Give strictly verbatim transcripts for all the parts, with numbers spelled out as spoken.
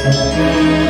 Shame, I'm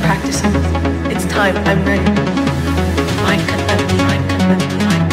been practicing. It's time. I'm ready. Mind commitment, mind commitment, mind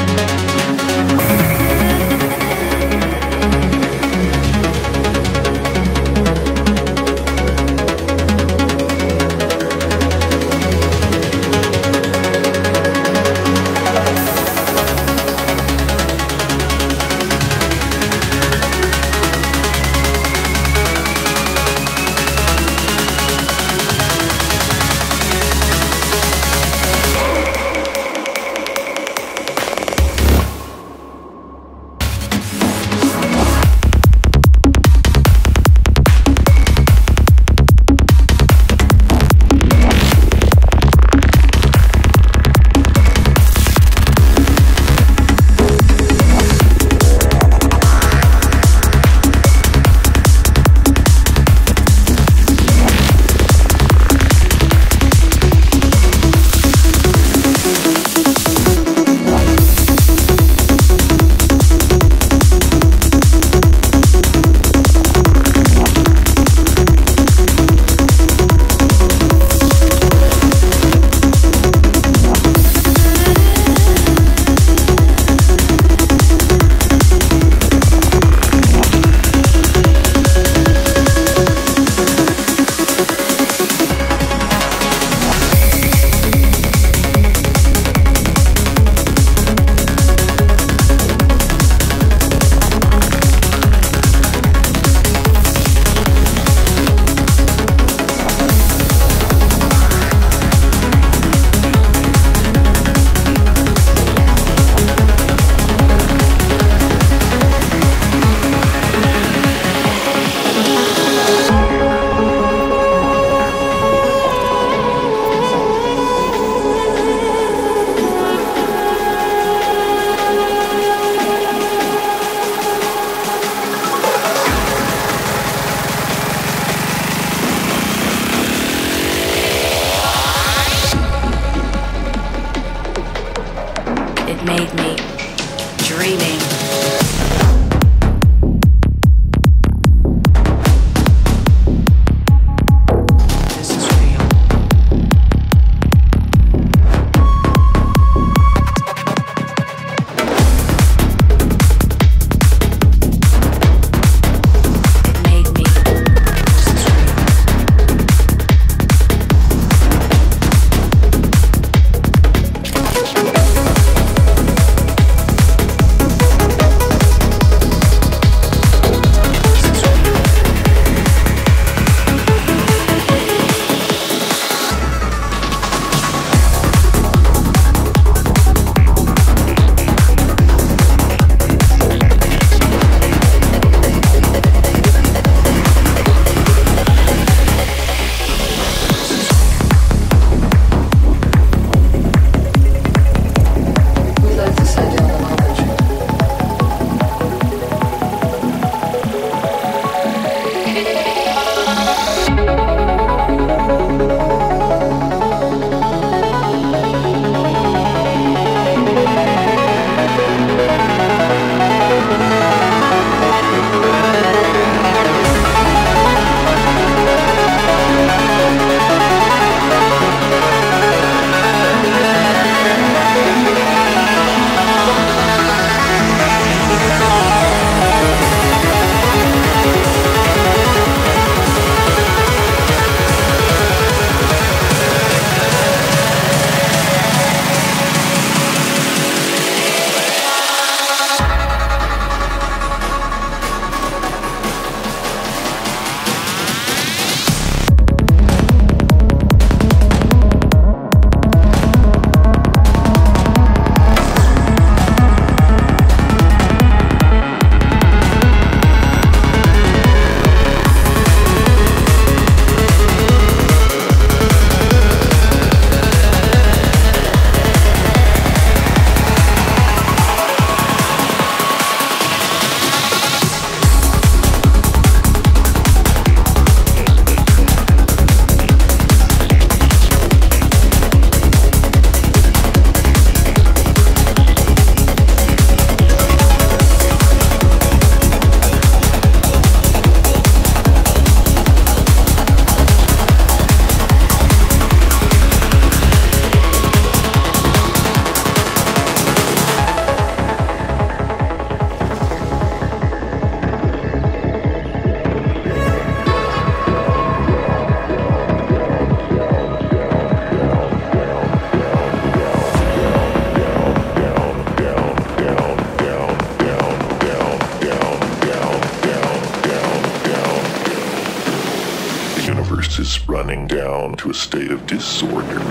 into a state of disorder.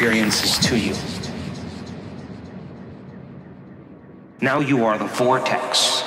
experiences to you. Now you are the vortex.